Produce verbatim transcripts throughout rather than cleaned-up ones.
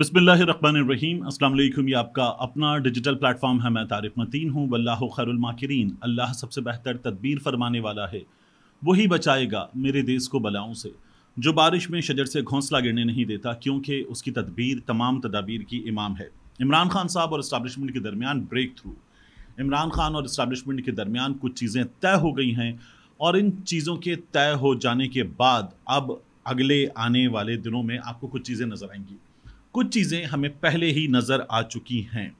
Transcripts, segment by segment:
बिस्मिल्लाहिर्रहमानिर्रहीम। अस्सलाम वालेकुम। ये आपका अपना डिजिटल प्लेटफॉर्म है। मैं तारिक मतीन हूँ। वल्लाहु खैरुल माकिरीन। अल्लाह सबसे बेहतर तदबीर फरमाने वाला है, वही बचाएगा मेरे देश को बलाओं से, जो बारिश में शजर से घोंसला गिरने नहीं देता, क्योंकि उसकी तदबीर तमाम तदाबीर की इमाम है। इमरान खान साहब और इस्टाब्लिशमेंट के दरमियान ब्रेक थ्रू, इमरान खान और इस्टाब्लिशमेंट के दरमियान कुछ चीज़ें तय हो गई हैं, और इन चीज़ों के तय हो जाने के बाद अब अगले आने वाले दिनों में आपको कुछ चीज़ें नज़र आएंगी। कुछ चीज़ें हमें पहले ही नज़र आ चुकी हैं।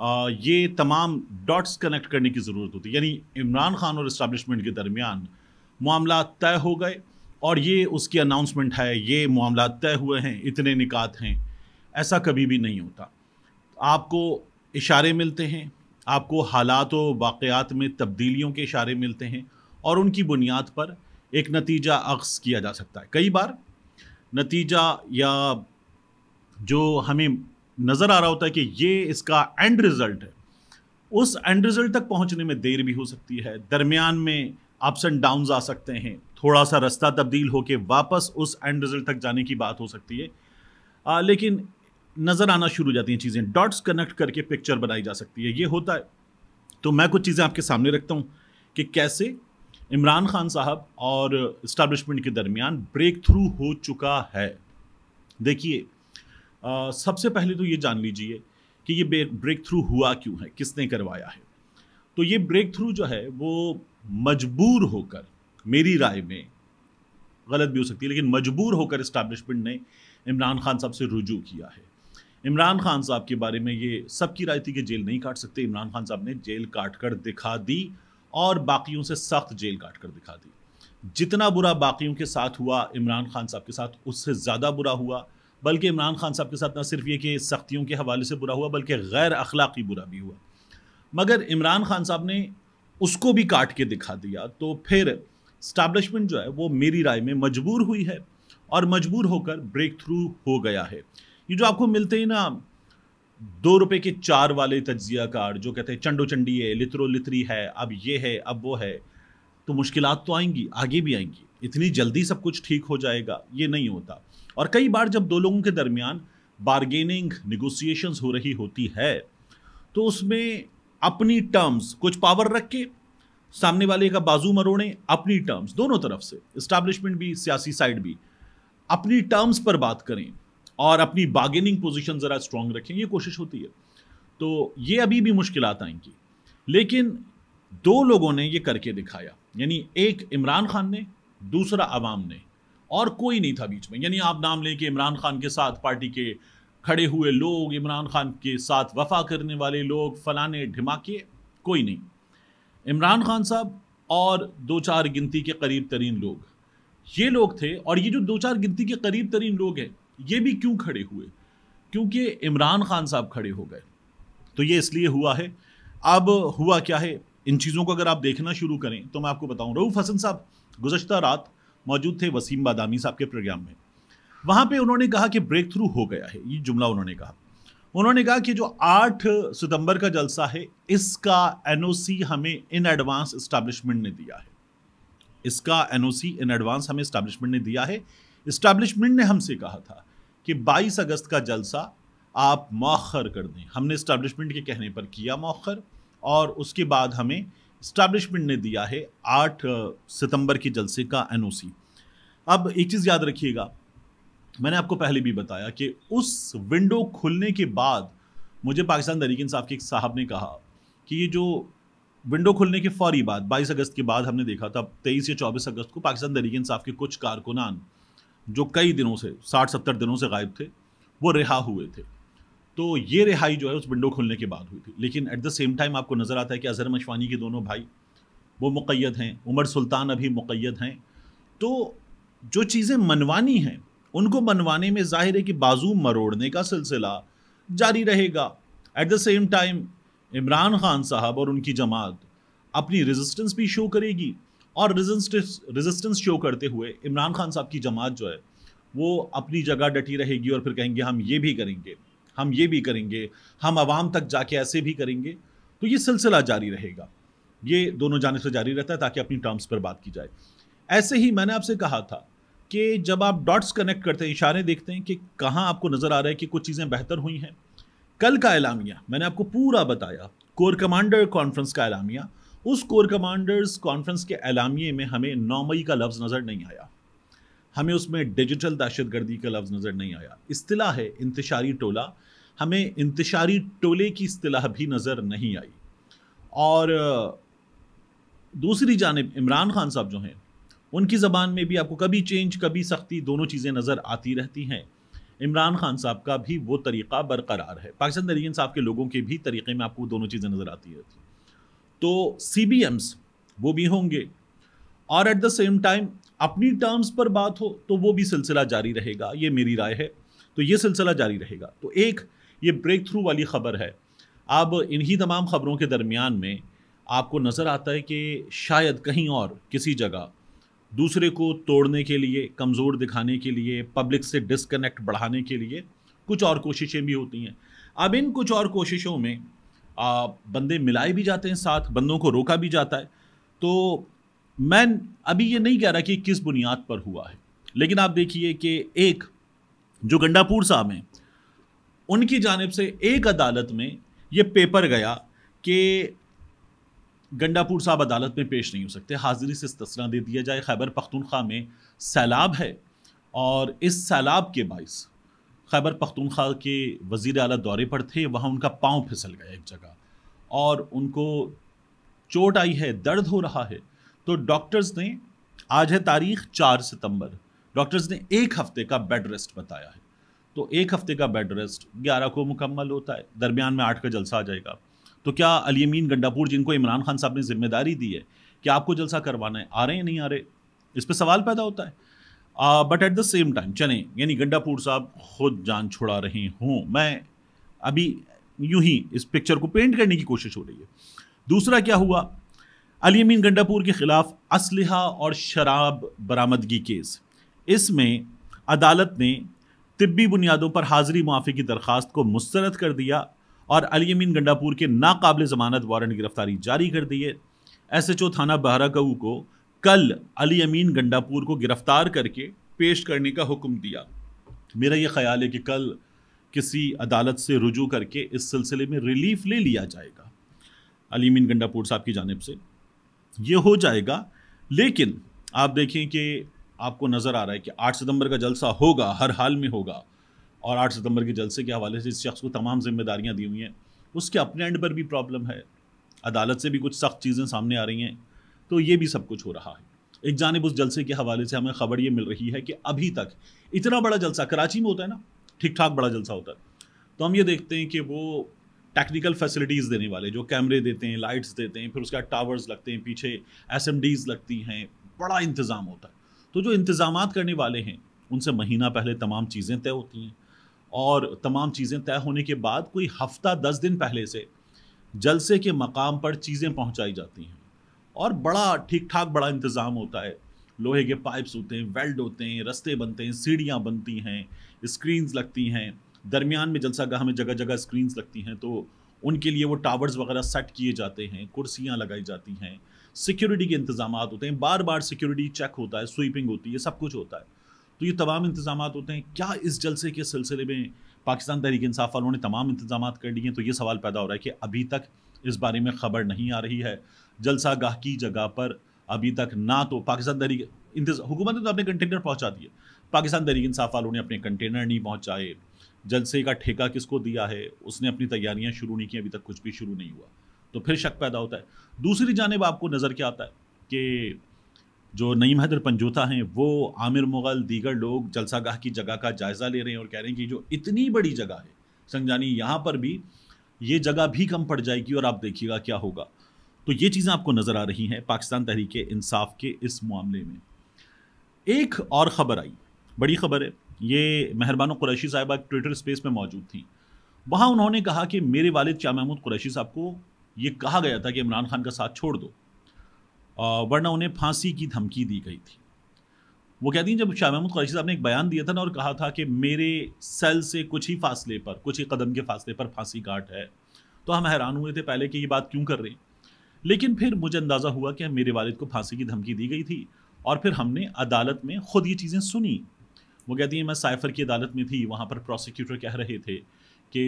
आ, ये तमाम डॉट्स कनेक्ट करने की ज़रूरत होती है, यानी इमरान खान और इस्टाब्लिशमेंट के दरमियान मामला तय हो गए और ये उसकी अनाउंसमेंट है, ये मामला तय हुए हैं, इतने निकात हैं। ऐसा कभी भी नहीं होता। आपको इशारे मिलते हैं, आपको हालात व वाक़यात में तब्दीलियों के इशारे मिलते हैं और उनकी बुनियाद पर एक नतीजा अक्स किया जा सकता है। कई बार नतीजा या जो हमें नज़र आ रहा होता है कि ये इसका एंड रिज़ल्ट है, उस एंड रिज़ल्ट तक पहुंचने में देर भी हो सकती है। दरमियान में अप्स एंड डाउन्स आ सकते हैं, थोड़ा सा रास्ता तब्दील होकर वापस उस एंड रिज़ल्ट तक जाने की बात हो सकती है, आ, लेकिन नज़र आना शुरू हो जाती हैं चीज़ें। डॉट्स कनेक्ट करके पिक्चर बनाई जा सकती है, ये होता है। तो मैं कुछ चीज़ें आपके सामने रखता हूँ कि कैसे इमरान खान साहब और इस्टाब्लिशमेंट के दरमियान ब्रेक थ्रू हो चुका है। देखिए, Uh, सबसे पहले तो ये जान लीजिए कि ये ब्रेक थ्रू हुआ क्यों है, किसने करवाया है। तो ये ब्रेक थ्रू जो है वो मजबूर होकर, मेरी राय में गलत भी हो सकती है, लेकिन मजबूर होकर इस्टाब्लिशमेंट ने इमरान खान साहब से रुजू किया है। इमरान खान साहब के बारे में ये सबकी राय थी कि जेल नहीं काट सकते, इमरान खान साहब ने जेल काट कर दिखा दी और बाकियों से सख्त जेल काट कर दिखा दी। जितना बुरा बाकियों के साथ हुआ, इमरान खान साहब के साथ उससे ज़्यादा बुरा हुआ। बल्कि इमरान खान साहब के साथ न सिर्फ ये कि सख्तियों के हवाले से बुरा हुआ, बल्कि गैर अखलाकी बुरा भी हुआ। मगर इमरान खान साहब ने उसको भी काट के दिखा दिया। तो फिर इस्टाब्लिशमेंट जो है वो मेरी राय में मजबूर हुई है और मजबूर होकर ब्रेक थ्रू हो गया है। ये जो आपको मिलते ही ना दो रुपये के चार वाले तज्जिया कार जो कहते हैं चंडो चंडी है, लित्रो लित्री है, अब ये है, अब वो है, तो मुश्किलात तो आएंगी, आगे भी आएंगी। इतनी जल्दी सब कुछ ठीक हो जाएगा ये नहीं होता। और कई बार जब दो लोगों के दरमियान बारगेनिंग, निगोसिएशंस हो रही होती है, तो उसमें अपनी टर्म्स कुछ पावर रख के सामने वाले का बाजू मरोड़ें, अपनी टर्म्स दोनों तरफ से, इस्टाब्लिशमेंट भी सियासी साइड भी, अपनी टर्म्स पर बात करें और अपनी बार्गेनिंग पोजीशन ज़रा स्ट्रॉन्ग रखें, ये कोशिश होती है। तो ये अभी भी मुश्किलात आएंगी, लेकिन दो लोगों ने ये करके दिखाया, यानी एक इमरान खान ने, दूसरा आवाम ने, और कोई नहीं था बीच में। यानी आप नाम लें कि इमरान खान के साथ पार्टी के खड़े हुए लोग, इमरान खान के साथ वफा करने वाले लोग, फलाने ढिमाके, कोई नहीं। इमरान खान साहब और दो चार गिनती के करीब तरीन लोग, ये लोग थे। और ये जो दो चार गिनती के करीब तरीन लोग हैं, ये भी क्यों खड़े हुए? क्योंकि इमरान खान साहब खड़े हो गए। तो ये इसलिए हुआ है। अब हुआ क्या है, इन चीज़ों को अगर आप देखना शुरू करें तो मैं आपको बताऊँ, रऊफ़ हसन साहब गुज़श्ता रात मौजूद थे वसीम बादामी साहब के प्रोग्राम में। वहाँ पे उन्होंने कहा कि ब्रेक थ्रू हो गया है, ये जुमला उन्होंने कहा। उन्होंने कहा कि जो आठ सितंबर का जलसा है, इसका एनओसी हमें इन एडवांस इस्टाब्लिशमेंट ने दिया है, इसका एनओसी इन एडवांस हमें इस्टाब्लिशमेंट ने दिया है। इस्टाब्लिशमेंट ने हमसे कहा था कि बाईस अगस्त का जलसा आप मौखर कर दें। हमने इस्टाब्लिशमेंट के कहने पर किया मौखर, और उसके बाद हमें इस्टाब्लिशमेंट ने दिया है आठ सितंबर के जलसे का एनओसी। अब एक चीज़ याद रखिएगा, मैंने आपको पहले भी बताया कि उस विंडो खुलने के बाद मुझे पाकिस्तान तहरीक-ए-इंसाफ के एक साहब ने कहा कि ये जो विंडो खुलने के फौरी बाद बाईस अगस्त के बाद हमने देखा था तेईस या चौबीस अगस्त को पाकिस्तान तहरीक-ए-इंसाफ के कुछ कारकुनान जो कई दिनों से, साठ सत्तर दिनों से गायब थे, वो रिहा हुए थे। तो ये रिहाई जो है उस विंडो खुलने के बाद हुई थी। लेकिन एट द सेम टाइम आपको नज़र आता है कि अज़र मचवानी के दोनों भाई वो मुक़य्यद हैं, उमर सुल्तान अभी मुक़य्यद हैं। तो जो चीज़ें मनवानी हैं उनको मनवाने में ज़ाहिर है कि बाजू मरोड़ने का सिलसिला जारी रहेगा। At the same time Imran Khan साहब और उनकी जमात अपनी रेजिस्टेंस भी शो करेगी, और रेजिस्टेंस रेजिस्टेंस शो करते हुए इमरान खान साहब की जमात जो है वो अपनी जगह डटी रहेगी, और फिर कहेंगे हम ये भी करेंगे, हम ये भी करेंगे, हम आवाम तक जाके ऐसे भी करेंगे। तो ये सिलसिला जारी रहेगा, ये दोनों जाने से जारी रहता है, ताकि अपनी टर्म्स पर बात की जाए। ऐसे ही मैंने आपसे कहा था कि जब आप डॉट्स कनेक्ट करते हैं, इशारे देखते हैं कि कहाँ आपको नज़र आ रहा है कि कुछ चीज़ें बेहतर हुई हैं। कल का एलामिया मैंने आपको पूरा बताया, कोर कमांडर कॉन्फ्रेंस का एलामिया। उस कोर कमांडर्स कॉन्फ्रेंस के एलामिये में हमें नौ मई का लफ्ज़ नज़र नहीं आया, हमें उसमें डिजिटल दहशतगर्दी का लफ्ज़ नज़र नहीं आया। इस्तिलाह है इंतशारी टोला, हमें इंतशारी टोले की इस्तिलाह भी नज़र नहीं आई। और दूसरी जानिब इमरान खान साहब जो हैं, उनकी ज़बान में भी आपको कभी चेंज कभी सख्ती, दोनों चीज़ें नज़र आती रहती हैं। इमरान खान साहब का भी वो तरीक़ा बरकरार है, पाकिस्तान तहरीक इंसाफ के लोगों के भी तरीक़े में आपको दोनों चीज़ें नज़र आती रहती हैं। तो सी बी एम्स वो भी होंगे, और एट द सेम टाइम अपनी टर्म्स पर बात हो तो वो भी सिलसिला जारी रहेगा, ये मेरी राय है। तो ये सिलसिला जारी रहेगा। तो एक ये ब्रेक थ्रू वाली ख़बर है। अब इन्हीं तमाम ख़बरों के दरमियान में आपको नज़र आता है कि शायद कहीं और किसी जगह दूसरे को तोड़ने के लिए, कमज़ोर दिखाने के लिए, पब्लिक से डिसकनेक्ट बढ़ाने के लिए कुछ और कोशिशें भी होती हैं। अब इन कुछ और कोशिशों में आ, बंदे मिलाए भी जाते हैं, साथ बंदों को रोका भी जाता है। तो मैं अभी ये नहीं कह रहा कि किस बुनियाद पर हुआ है, लेकिन आप देखिए कि एक जो गंडापुर साहब हैं, उनकी जानिब से एक अदालत में ये पेपर गया कि गंडापुर साहब अदालत में पेश नहीं हो सकते, हाज़िरी से इस्तिस्ना दे दिया जाए। खैबर पख्तूनख्वा में सैलाब है और इस सैलाब के बाइस खैबर पख्तूनख्वा के वज़ीर आला दौरे पर थे, वहाँ उनका पाँव फिसल गया एक जगह और उनको चोट आई है, दर्द हो रहा है। तो डॉक्टर्स ने, आज है तारीख चार सितंबर, डॉक्टर्स ने एक हफ़्ते का बेड रेस्ट बताया है। तो एक हफ़्ते का बेड रेस्ट ग्यारह को मुकम्मल होता है, दरमियान में आठ का जलसा आ जाएगा। तो क्या अली अमीन गंडापुर, जिनको इमरान खान साहब ने जिम्मेदारी दी है कि आपको जलसा करवाना है, आ रहे हैं नहीं आ रहे, इस पर सवाल पैदा होता है। But at the same time चलें, यानी गंडापुर साहब खुद जान छुड़ा रहे हों, मैं अभी यूं ही इस पिक्चर को पेंट करने की कोशिश हो रही है। दूसरा क्या हुआ, अली अमीन गंडापुर के ख़िलाफ़ असलहा और शराब बरामदगी केस, इसमें अदालत ने तिब्बी बुनियादों पर हाज़िरी मुआफ़ी की दरख्वास्त को मुस्तरद कर दिया और अली अमीन गंडापुर के नाकाबिल ज़मानत वारंट गिरफ्तारी जारी कर दिए। एस एच ओ थाना बहरागऊ को कल अली अमीन गंडापुर को गिरफ़्तार करके पेश करने का हुक्म दिया। मेरा ये ख़्याल है कि कल किसी अदालत से रुजू करके इस सिलसिले में रिलीफ ले लिया जाएगा अली अमीन गंडापुर साहब की जानिब से, ये हो जाएगा। लेकिन आप देखें कि आपको नज़र आ रहा है कि आठ सितंबर का जलसा होगा, हर हाल में होगा, और आठ सितंबर के जलसे के हवाले से इस शख्स को तमाम जिम्मेदारियां दी हुई हैं। उसके अपने एंड पर भी प्रॉब्लम है, अदालत से भी कुछ सख्त चीज़ें सामने आ रही हैं, तो ये भी सब कुछ हो रहा है। एक जानिब उस जलसे के हवाले से हमें ख़बर ये मिल रही है कि अभी तक इतना बड़ा जलसा, कराची में होता है ना, ठीक ठाक बड़ा जलसा होता है, तो हम ये देखते हैं कि वो टेक्निकल फैसिलिटीज़ देने वाले जो कैमरे देते हैं, लाइट्स देते हैं, फिर उसके बाद टावर्स लगते हैं, पीछे एस एम डीज़ लगती हैं, बड़ा इंतज़ाम होता है। तो जो इंतज़ाम करने वाले हैं उनसे महीना पहले तमाम चीज़ें तय होती हैं, और तमाम चीज़ें तय होने के बाद कोई हफ़्ता दस दिन पहले से जलसे के मकाम पर चीज़ें पहुंचाई जाती हैं और बड़ा ठीक ठाक बड़ा इंतज़ाम होता है। लोहे के पाइप्स होते हैं, वेल्ड होते हैं, रस्ते बनते हैं, सीढ़ियां बनती हैं, स्क्रीन्स लगती हैं, दरमियान में जलसागाह में जगह जगह स्क्रीन्स लगती हैं, तो उनके लिए वो टावर्स वगैरह सेट किए जाते हैं, कुर्सियाँ लगाई जाती हैं, सिक्योरिटी के इंतज़ाम होते हैं, बार बार सिक्योरिटी चेक होता है, स्वीपिंग होती है, सब कुछ होता है। तो ये तमाम इंतजाम होते हैं। क्या इस जलसे के सिलसिले में पाकिस्तान तहरीक इंसाफ वालों ने तमाम इंतजाम कर लिए हैं? तो ये सवाल पैदा हो रहा है कि अभी तक इस बारे में ख़बर नहीं आ रही है। जलसा गाह की जगह पर अभी तक ना तो पाकिस्तान तहरीक इंतजाम, हुकूमत ने तो अपने कंटेनर पहुंचा दिए, पाकिस्तान तहरीक इंसाफ वालों ने अपने कंटेनर नहीं पहुँचाए। जलसे का ठेका किसको दिया है, उसने अपनी तैयारियाँ शुरू नहीं की, अभी तक कुछ भी शुरू नहीं हुआ, तो फिर शक पैदा होता है। दूसरी जानिब आपको नज़र क्या आता है कि जो नईम हैदर पंजोता हैं, वो आमिर मुग़ल दीगर लोग जलसागाह की जगह का जायज़ा ले रहे हैं और कह रहे हैं कि जो इतनी बड़ी जगह है संगजानी, यहाँ पर भी ये जगह भी कम पड़ जाएगी और आप देखिएगा क्या होगा। तो ये चीज़ें आपको नज़र आ रही हैं पाकिस्तान तहरीक इंसाफ के इस मामले में। एक और ख़बर आई, बड़ी ख़बर है ये, मेहरबानो कुरैशी साहिबा ट्विटर स्पेस में मौजूद थी, वहाँ उन्होंने कहा कि मेरे वालिद शाह महमूद कुरैशी साहब को ये कहा गया था कि इमरान खान का साथ छोड़ दो वरना उन्हें फांसी की धमकी दी गई थी। वो कहती हैं जब शाह महमूद कुरैशी साहब ने एक बयान दिया था ना और कहा था कि मेरे सेल से कुछ ही फासले पर, कुछ ही कदम के फासले पर फांसी घाट है, तो हम हैरान हुए थे पहले कि ये बात क्यों कर रहे हैं, लेकिन फिर मुझे अंदाज़ा हुआ कि मेरे वालिद को फांसी की धमकी दी गई थी और फिर हमने अदालत में ख़ुद ये चीज़ें सुनी। वो कहती हैं मैं साइफ़र की अदालत में थी, वहाँ पर प्रोसिक्यूटर कह रहे थे कि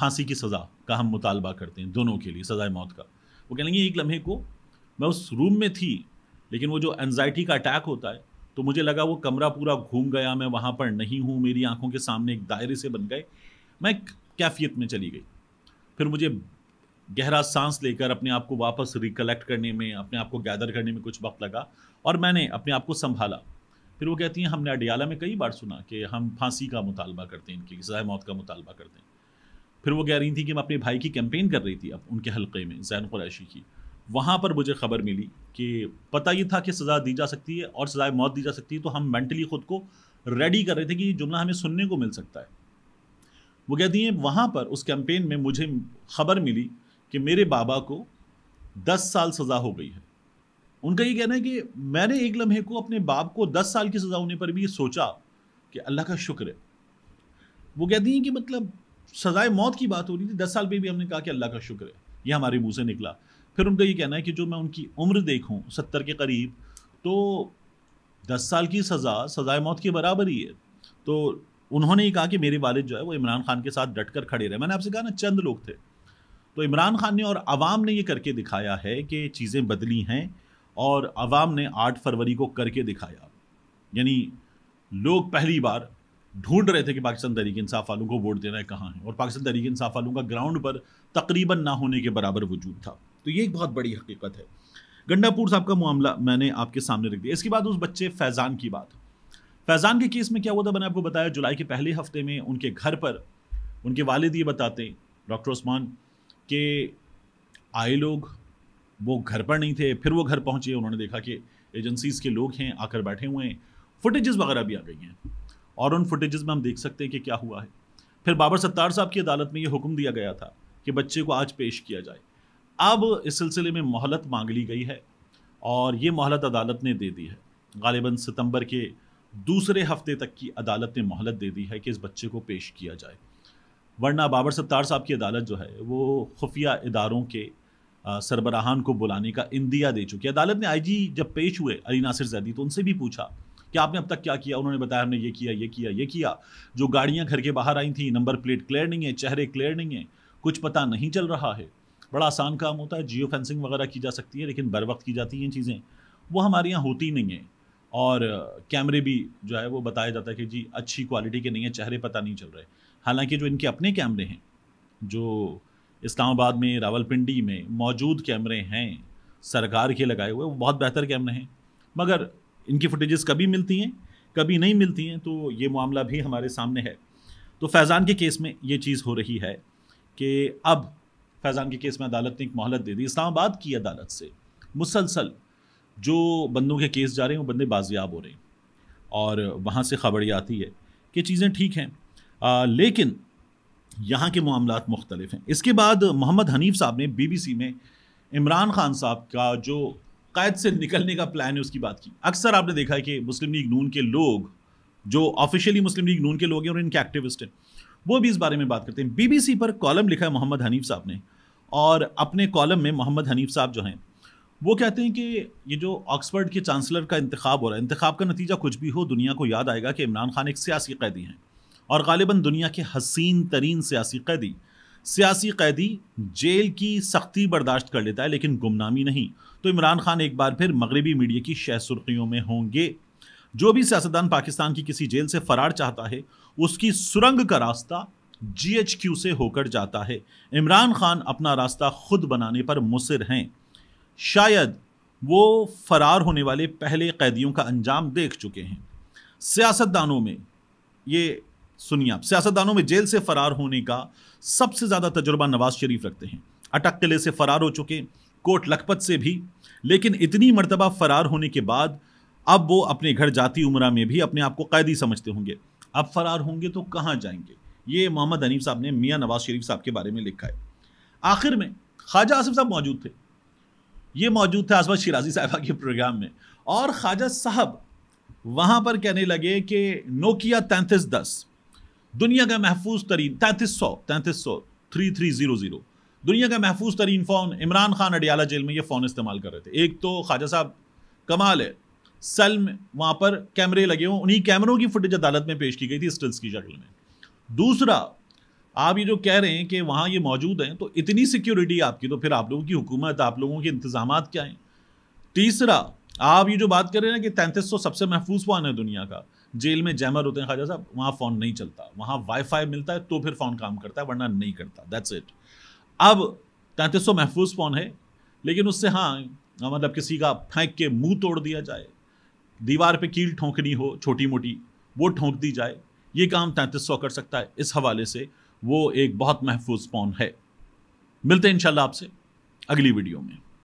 फांसी की सज़ा का हम मुतालबा करते हैं दोनों के लिए, सज़ाए मौत का। वो कह लेंगे एक लम्हे को मैं उस रूम में थी, लेकिन वो जो एनजाइटी का अटैक होता है तो मुझे लगा वो कमरा पूरा घूम गया, मैं वहाँ पर नहीं हूँ, मेरी आँखों के सामने एक दायरे से बन गए, मैं कैफियत में चली गई। फिर मुझे गहरा सांस लेकर अपने आप को वापस रिकलेक्ट करने में, अपने आप को गैदर करने में कुछ वक्त लगा और मैंने अपने आप को संभाला। फिर वो कहती हैं हमने अडियाला में कई बार सुना कि हम फांसी का मुतालबा करते हैं, इनकी सज़ाए मौत का मुतालबा करते हैं। फिर वो कह रही थी कि मैं अपने भाई की कैंपेन कर रही थी अब उनके हलके में, ज़ैन कुरैशी की, वहाँ पर मुझे ख़बर मिली कि पता ये था कि सज़ा दी जा सकती है और सज़ाए मौत दी जा सकती है, तो हम मेंटली ख़ुद को रेडी कर रहे थे कि ये जुमला हमें सुनने को मिल सकता है। वो कहती हैं वहाँ पर उस कैंपेन में मुझे ख़बर मिली कि मेरे बाबा को दस साल सज़ा हो गई है। उनका ये कहना है कि मैंने एक लम्हे को अपने बाप को दस साल की सज़ा होने पर भी सोचा कि अल्लाह का शुक्र है। वो कहती हैं कि मतलब सज़ाए मौत की बात हो रही थी, दस साल पे भी हमने कहा कि अल्लाह का शुक्र है, ये हमारे मुँह से निकला। फिर उनका ये कहना है कि जो मैं उनकी उम्र देखूँ सत्तर के करीब, तो दस साल की सज़ा सज़ाए मौत के बराबर ही है। तो उन्होंने ये कहा कि मेरे वालिद जो है वो इमरान खान के साथ डट कर खड़े रहे। मैंने आपसे कहा ना चंद लोग थे, तो इमरान खान ने और आवाम ने ये करके दिखाया है कि चीज़ें बदली हैं, और आवाम ने आठ फरवरी को करके दिखाया। यानी लोग पहली बार ढूंढ रहे थे कि पाकिस्तान तहरीक इंसाफ वालों को वोट देना है कहाँ है, और पाकिस्तान तहरीक इंसाफ वालों का ग्राउंड पर तकरीबन ना होने के बराबर वजूद था। तो ये एक बहुत बड़ी हकीकत है। गंडापुर साहब का मामला मैंने आपके सामने रख दिया। इसके बाद उस बच्चे फैज़ान की बात, फैज़ान के केस में क्या हुआ था मैंने आपको बताया। जुलाई के पहले हफ्ते में उनके घर पर उनके वालिद ये बताते डॉक्टर उस्मान के आए लोग, वो घर पर नहीं थे। फिर वो घर पहुंचे, उन्होंने देखा कि एजेंसीज़ के लोग हैं, आकर बैठे हुए हैं, फुटेजेस वगैरह भी आ गई हैं और उन फुटेजेस में हम देख सकते हैं कि क्या हुआ है। फिर बाबर सत्तार साहब की अदालत में ये हुक्म दिया गया था कि बच्चे को आज पेश किया जाए। अब इस सिलसिले में मोहलत मांग ली गई है और ये मोहलत अदालत ने दे दी है। गालिबन सितंबर के दूसरे हफ्ते तक की अदालत ने मोहलत दे दी है कि इस बच्चे को पेश किया जाए, वरना बाबर सत्तार साहब की अदालत जो है वो खुफिया इदारों के सरबराहान को बुलाने का इंदिया दे चुकी है। अदालत ने आईजी जब पेश हुए अली नासिर ज़ैदी, तो उनसे भी पूछा कि आपने अब तक क्या किया। उन्होंने बताया हमने ये किया, ये किया, ये किया। जो गाड़ियां घर के बाहर आई थी, नंबर प्लेट क्लियर नहीं है, चेहरे क्लियर नहीं है, कुछ पता नहीं चल रहा है। बड़ा आसान काम होता है, जियो फेंसिंग वगैरह की जा सकती है, लेकिन बर वक्त की जाती हैं चीज़ें, वो हमारे यहाँ होती नहीं है। और कैमरे भी जो है वो बताया जाता है कि जी अच्छी क्वालिटी के नहीं है, चेहरे पता नहीं चल रहे। हालांकि जो इनके अपने कैमरे हैं, जो इस्लामाबाद में, रावलपिंडी में मौजूद कैमरे हैं सरकार के लगाए हुए, वो बहुत बेहतर कैमरे हैं, मगर इनकी फुटेजेस कभी मिलती हैं कभी नहीं मिलती हैं। तो ये मामला भी हमारे सामने है। तो फैज़ान के केस में ये चीज़ हो रही है कि अब फैज़ान के केस में अदालत ने एक मोहलत दे दी। इस्लामाबाद की अदालत से मुसलसल जो बंदों के केस जा रहे हैं वो बंदे बाजियाब हो रहे हैं और वहाँ से खबर ये आती है कि चीज़ें ठीक हैं, लेकिन यहाँ के मामलात मुख्तलिफ हैं। इसके बाद मोहम्मद हनीफ साहब ने बीबीसी में इमरान खान साहब का जो क़ैद से निकलने का प्लान है उसकी बात की। अक्सर आपने देखा है कि मुस्लिम लीग नून के लोग जो ऑफिशियली मुस्लिम लीग नून के लोग हैं और इनके एक्टिविस्ट हैं, वो भी इस बारे में बात करते हैं। बीबीसी पर कॉलम लिखा है मोहम्मद हनीफ साहब ने, और अपने कॉलम में मोहम्मद हनीफ साहब जो हैं वो कहते हैं कि ये जो ऑक्सफर्ड के चांसलर का इंतखाब हो रहा है, इंतखाब का नतीजा कुछ भी हो, दुनिया को याद आएगा कि इमरान खान एक सियासी कैदी हैं और गालिबन दुनिया के हसीन तरीन सियासी कैदी। सियासी कैदी जेल की सख्ती बर्दाश्त कर लेता है लेकिन गुमनामी नहीं। तो इमरान खान एक बार फिर मगरबी मीडिया की शह सुर्खियों में होंगे। जो भी सियासतदान पाकिस्तान की किसी जेल से फरार चाहता है उसकी सुरंग का रास्ता जीएचक्यू से होकर जाता है। इमरान खान अपना रास्ता खुद बनाने पर मुसर हैं। शायद वो फरार होने वाले पहले कैदियों का अंजाम देख चुके हैं। सियासतदानों में ये सुनिए आप, सियासतदानों में जेल से फरार होने का सबसे ज़्यादा तजुर्बा नवाज शरीफ रखते हैं। अटक किले से फरार हो चुके, कोट लखपत से भी, लेकिन इतनी मर्तबा फरार होने के बाद अब वो अपने घर जाती उम्रा में भी अपने आप को कैदी समझते होंगे। अब फरार होंगे तो कहाँ जाएंगे? ये मोहम्मद हनीफ साहब ने मियाँ नवाज शरीफ साहब के बारे में लिखा है। आखिर में ख्वाजा आसिफ साहब मौजूद थे, ये मौजूद थे आसफ़ शिराज़ी साहिबा के प्रोग्राम में, और ख्वाजा साहब वहाँ पर कहने लगे कि नोकिया तैंतीस दस दुनिया का महफूज तरीन तैंतीस सौ तैंतीस सौ थ्री थ्री ज़ीरो ज़ीरो, दुनिया का महफूज तरीन फ़ोन, इमरान खान अडियाला जेल में ये फ़ोन इस्तेमाल कर रहे थे। एक तो ख्वाजा साहब कमाल है सेल में वहाँ पर कैमरे लगे हों, उन्हीं कैमरों की फुटेज अदालत में पेश की गई थी स्टिल्स की शक्ल में। दूसरा, आप ये जो कह रहे हैं कि वहाँ ये मौजूद हैं, तो इतनी सिक्योरिटी आपकी, तो फिर आप लोगों की हुकूमत, आप लोगों के इंतजाम क्या हैं? तीसरा, आप ये जो बात कर रहे हैं कि तैंतीस सौ सबसे महफूज फ़ोन है दुनिया का, जेल में जैमर होते हैं ख्वाजा साहब, वहाँ फ़ोन नहीं चलता, वहाँ वाईफाई मिलता है तो फिर फ़ोन काम करता है, वरना नहीं करता, दैट्स इट। अब तैंतीस सौ महफूज फ़ोन है, लेकिन उससे हाँ मतलब किसी का फेंक के मुँह तोड़ दिया जाए, दीवार पे कील ठोंकनी हो छोटी मोटी वो ठोंक दी जाए, ये काम तैंतीस सौ कर सकता है। इस हवाले से वो एक बहुत महफूज फ़ोन है। मिलते हैं इंशाल्लाह आपसे अगली वीडियो में।